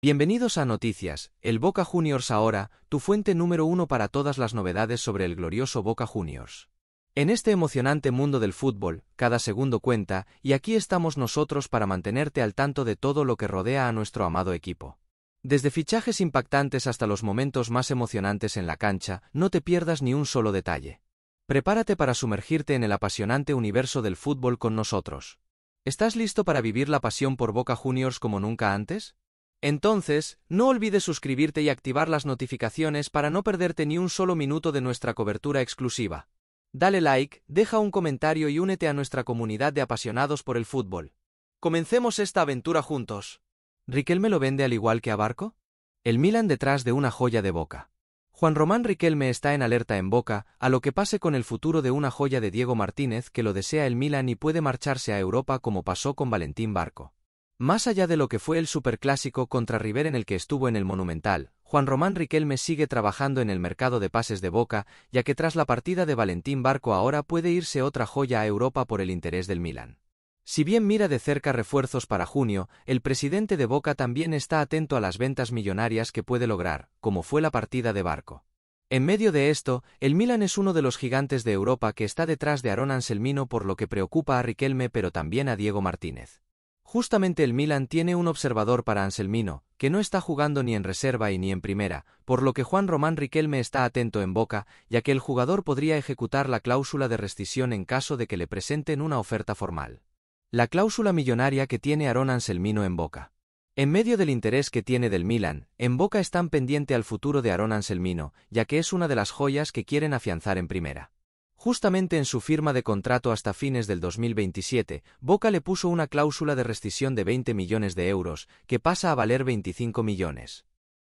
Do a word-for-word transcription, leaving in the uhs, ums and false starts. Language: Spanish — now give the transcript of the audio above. Bienvenidos a Noticias, el Boca Juniors ahora, tu fuente número uno para todas las novedades sobre el glorioso Boca Juniors. En este emocionante mundo del fútbol, cada segundo cuenta, y aquí estamos nosotros para mantenerte al tanto de todo lo que rodea a nuestro amado equipo. Desde fichajes impactantes hasta los momentos más emocionantes en la cancha, no te pierdas ni un solo detalle. Prepárate para sumergirte en el apasionante universo del fútbol con nosotros. ¿Estás listo para vivir la pasión por Boca Juniors como nunca antes? Entonces, no olvides suscribirte y activar las notificaciones para no perderte ni un solo minuto de nuestra cobertura exclusiva. Dale like, deja un comentario y únete a nuestra comunidad de apasionados por el fútbol. Comencemos esta aventura juntos. ¿Riquelme lo vende al igual que a Barco? El Milan detrás de una joya de Boca. Juan Román Riquelme está en alerta en Boca, a lo que pase con el futuro de una joya de Diego Martínez que lo desea el Milan y puede marcharse a Europa como pasó con Valentín Barco. Más allá de lo que fue el superclásico contra River en el que estuvo en el Monumental, Juan Román Riquelme sigue trabajando en el mercado de pases de Boca, ya que tras la partida de Valentín Barco ahora puede irse otra joya a Europa por el interés del Milan. Si bien mira de cerca refuerzos para junio, el presidente de Boca también está atento a las ventas millonarias que puede lograr, como fue la partida de Barco. En medio de esto, el Milan es uno de los gigantes de Europa que está detrás de Aaron Anselmino, por lo que preocupa a Riquelme pero también a Diego Martínez. Justamente el Milan tiene un observador para Anselmino, que no está jugando ni en reserva y ni en primera, por lo que Juan Román Riquelme está atento en Boca, ya que el jugador podría ejecutar la cláusula de rescisión en caso de que le presenten una oferta formal. La cláusula millonaria que tiene Aaron Anselmino en Boca. En medio del interés que tiene del Milan, en Boca están pendiente al futuro de Aaron Anselmino, ya que es una de las joyas que quieren afianzar en primera. Justamente en su firma de contrato hasta fines del dos mil veintisiete, Boca le puso una cláusula de rescisión de veinte millones de euros, que pasa a valer veinticinco millones.